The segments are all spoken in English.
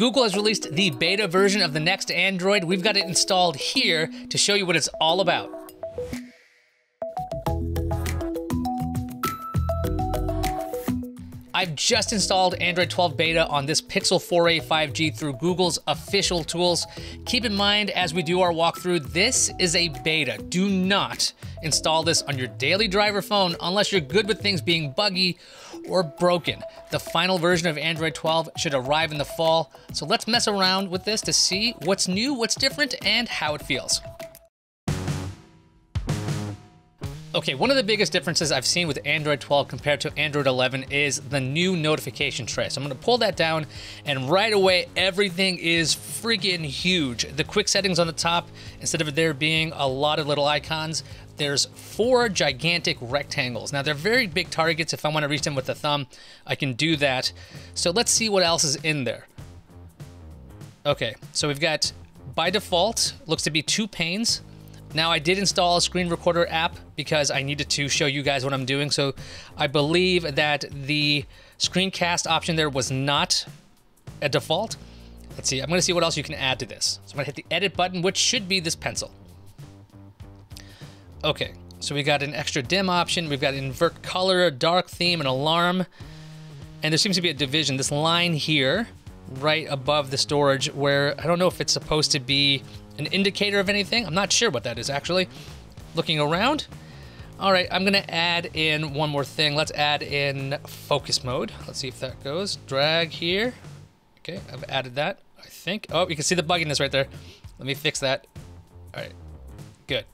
Google has released the beta version of the next Android. We've got it installed here to show you what it's all about. I've just installed Android 12 beta on this Pixel 4a 5G through Google's official tools. Keep in mind, as we do our walkthrough, this is a beta. Do not install this on your daily driver phone unless you're good with things being buggy or broken. The final version of Android 12 should arrive in the fall. So let's mess around with this to see what's new, what's different, and how it feels. Okay, one of the biggest differences I've seen with Android 12 compared to Android 11 is the new notification tray. So I'm gonna pull that down, and right away, everything is freaking huge. The quick settings on the top, instead of there being a lot of little icons, there's four gigantic rectangles. Now, they're very big targets. If I wanna reach them with the thumb, I can do that. So let's see what else is in there. Okay, so we've got, by default, looks to be two panes. Now, I did install a screen recorder app because I needed to show you guys what I'm doing. So I believe that the screencast option there was not a default. Let's see, I'm gonna see what else you can add to this. So I'm gonna hit the edit button, which should be this pencil. Okay, so we got an extra dim option. We've got invert color, dark theme, an alarm. And there seems to be a division, this line here, right above the storage where I don't know if it's supposed to be an indicator of anything. I'm not sure what that is actually. Looking around. All right, I'm gonna add in one more thing. Let's add in focus mode. Let's see if that goes. Drag here. Okay, I've added that, I think. Oh, you can see the bugginess right there. Let me fix that. All right, good.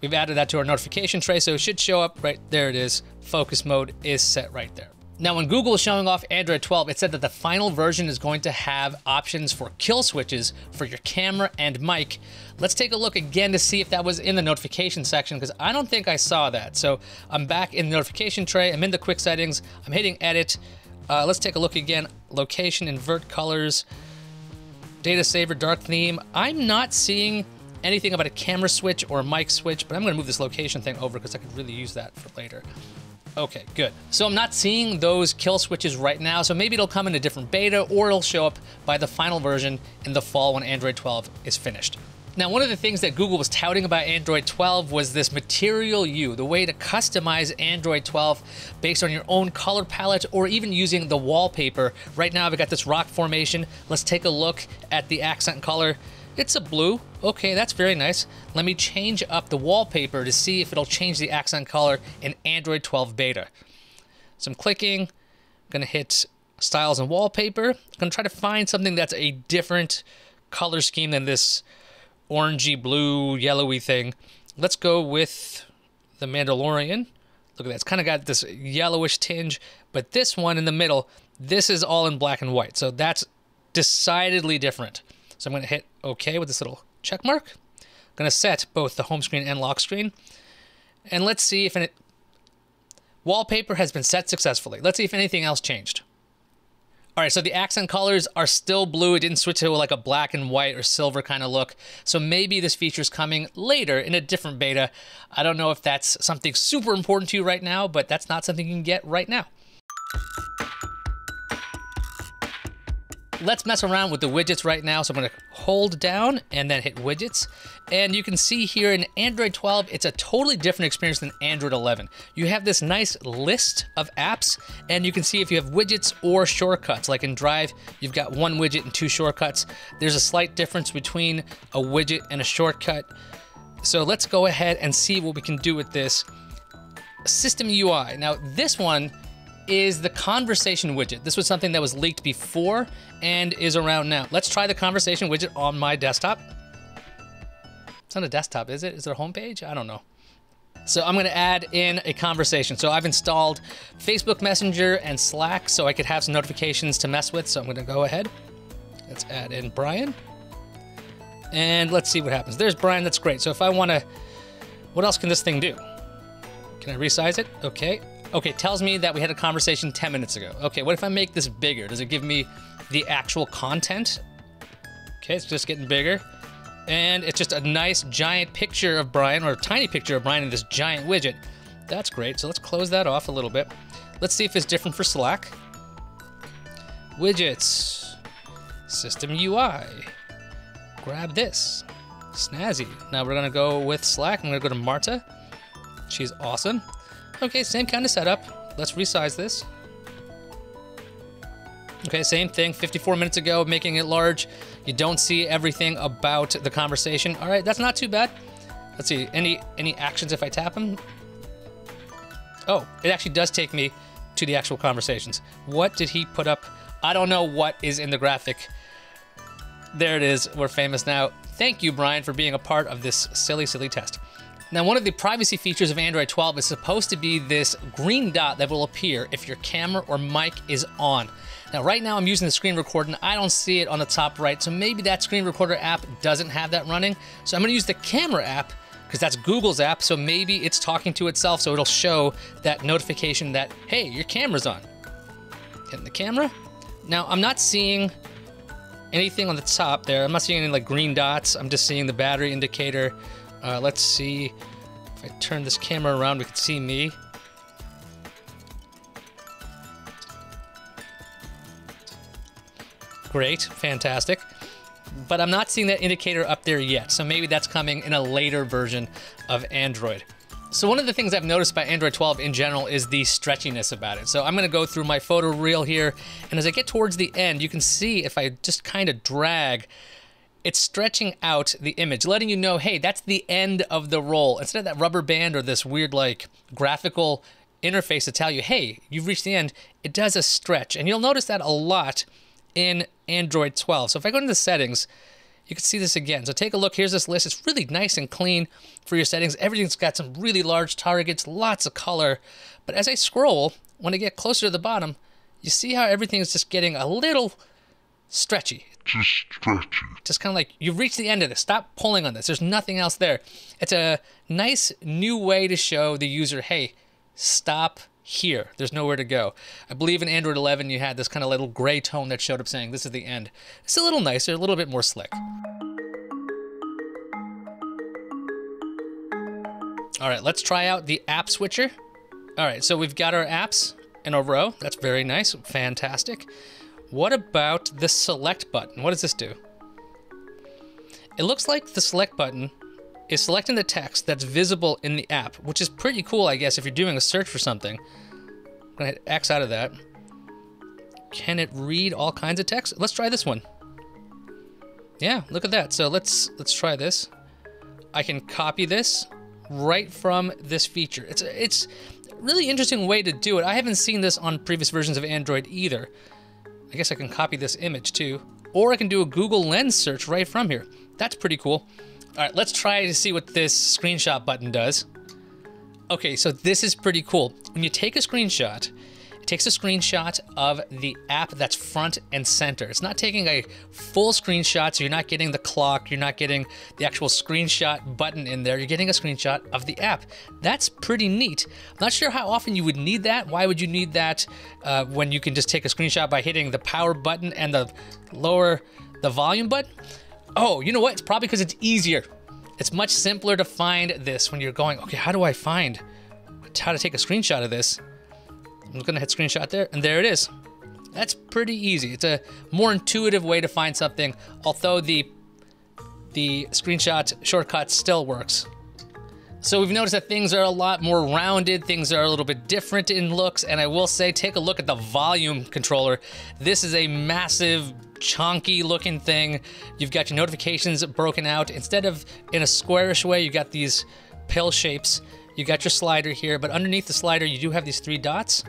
We've added that to our notification tray, so it should show up right there. It is. Focus mode is set right there. Now, when Google was showing off Android 12, it said that the final version is going to have options for kill switches for your camera and mic. Let's take a look again to see if that was in the notification section, because I don't think I saw that. So I'm back in the notification tray. I'm in the quick settings. I'm hitting edit. Let's take a look again. Location, invert colors, data saver, dark theme. I'm not seeing anything about a camera switch or a mic switch, but I'm going to move this location thing over because I could really use that for later. Okay, good. So I'm not seeing those kill switches right now, so maybe it'll come in a different beta or it'll show up by the final version in the fall when Android 12 is finished. Now, one of the things that Google was touting about Android 12 was this Material You, the way to customize Android 12 based on your own color palette or even using the wallpaper. Right now, I've got this rock formation. Let's take a look at the accent color. It's a blue. Okay, that's very nice. Let me change up the wallpaper to see if it'll change the accent color in Android 12 beta. So I'm clicking, I'm gonna hit styles and wallpaper. I'm gonna try to find something that's a different color scheme than this orangey, blue, yellowy thing. Let's go with the Mandalorian. Look at that, it's kind of got this yellowish tinge, but this one in the middle, this is all in black and white. So that's decidedly different. So I'm gonna hit okay with this little check mark. I'm gonna set both the home screen and lock screen. And let's see if wallpaper has been set successfully. Let's see if anything else changed. All right, so the accent colors are still blue. It didn't switch to like a black and white or silver kind of look. So maybe this feature is coming later in a different beta. I don't know if that's something super important to you right now, but that's not something you can get right now. Let's mess around with the widgets right now. So I'm gonna hold down and then hit widgets. And you can see here in Android 12, it's a totally different experience than Android 11. You have this nice list of apps and you can see if you have widgets or shortcuts. Like in Drive, you've got one widget and two shortcuts. There's a slight difference between a widget and a shortcut. So let's go ahead and see what we can do with this. System UI, now this one is the conversation widget. This was something that was leaked before and is around now. Let's try the conversation widget on my desktop. It's not a desktop, is it? Is it a homepage? I don't know. So I'm gonna add in a conversation. So I've installed Facebook Messenger and Slack so I could have some notifications to mess with. So I'm gonna go ahead. Let's add in Brian. And let's see what happens. There's Brian, that's great. So if I wanna, what else can this thing do? Can I resize it? Okay. Okay, it tells me that we had a conversation 10 minutes ago. Okay, what if I make this bigger? Does it give me the actual content? Okay, it's just getting bigger. And it's just a nice giant picture of Brian, or a tiny picture of Brian in this giant widget. That's great, so let's close that off a little bit. Let's see if it's different for Slack. Widgets, System UI. Grab this. Snazzy. Now we're gonna go with Slack. I'm gonna go to Marta. She's awesome. Okay, same kind of setup. Let's resize this. Okay, same thing, 54 minutes ago, making it large. You don't see everything about the conversation. All right, that's not too bad. Let's see, any actions if I tap them? Oh, it actually does take me to the actual conversations. What did he put up? I don't know what is in the graphic. There it is, we're famous now. Thank you, Brian, for being a part of this silly, silly test. Now, one of the privacy features of Android 12 is supposed to be this green dot that will appear if your camera or mic is on. Now, right now I'm using the screen recorder and I don't see it on the top right, so maybe that screen recorder app doesn't have that running. So I'm gonna use the camera app because that's Google's app, so maybe it's talking to itself, so it'll show that notification that, hey, your camera's on. Hitting the camera. Now, I'm not seeing anything on the top there. I'm not seeing any like green dots. I'm just seeing the battery indicator. Let's see if I turn this camera around, we can see me. Great, fantastic. But I'm not seeing that indicator up there yet. So maybe that's coming in a later version of Android. So one of the things I've noticed about Android 12 in general is the stretchiness about it. So I'm gonna go through my photo reel here. And as I get towards the end, you can see if I just kind of drag, it's stretching out the image, letting you know, hey, that's the end of the roll. Instead of that rubber band or this weird like graphical interface to tell you, hey, you've reached the end, it does a stretch. And you'll notice that a lot in Android 12. So if I go into the settings, you can see this again. So take a look, here's this list. It's really nice and clean for your settings. Everything's got some really large targets, lots of color. But as I scroll, when I get closer to the bottom, you see how everything is just getting a little stretchy. Just stretchy. Just kind of like, you've reached the end of this. Stop pulling on this. There's nothing else there. It's a nice new way to show the user, hey, stop here. There's nowhere to go. I believe in Android 11, you had this kind of little gray tone that showed up saying, this is the end. It's a little nicer, a little bit more slick. All right, let's try out the app switcher. All right, so we've got our apps in a row. That's very nice, fantastic. What about the select button? What does this do? It looks like the select button is selecting the text that's visible in the app, which is pretty cool, I guess, if you're doing a search for something. I'm gonna hit X out of that. Can it read all kinds of text? Let's try this one. Yeah, look at that. So let's try this. I can copy this right from this feature. It's a really interesting way to do it. I haven't seen this on previous versions of Android either. I guess I can copy this image too, or I can do a Google Lens search right from here. That's pretty cool. All right, let's try to see what this screenshot button does. Okay, so this is pretty cool. When you take a screenshot, it takes a screenshot of the app that's front and center. It's not taking a full screenshot, so you're not getting the clock, you're not getting the actual screenshot button in there, you're getting a screenshot of the app. That's pretty neat. I'm not sure how often you would need that. Why would you need that when you can just take a screenshot by hitting the power button and the volume button? Oh, you know what? It's probably because it's easier. It's much simpler to find this when you're going, okay, how do I find how to take a screenshot of this? I'm gonna hit screenshot there, and there it is. That's pretty easy. It's a more intuitive way to find something, although the screenshot shortcut still works. So we've noticed that things are a lot more rounded, things are a little bit different in looks, and I will say, take a look at the volume controller. This is a massive, chonky looking thing. You've got your notifications broken out. Instead of in a squarish way, you got these pill shapes. You got your slider here, but underneath the slider, you do have these three dots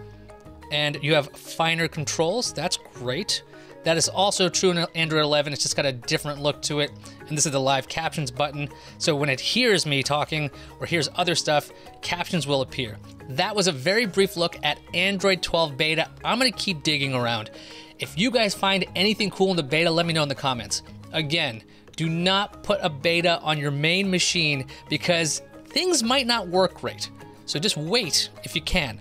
and you have finer controls. That's great. That is also true in Android 11. It's just got a different look to it. And this is the live captions button. So when it hears me talking or hears other stuff, captions will appear. That was a very brief look at Android 12 beta. I'm gonna keep digging around. If you guys find anything cool in the beta, let me know in the comments. Again, do not put a beta on your main machine because things might not work great. So just wait if you can.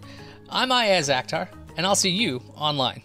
I'm Ayaz Akhtar, and I'll see you online.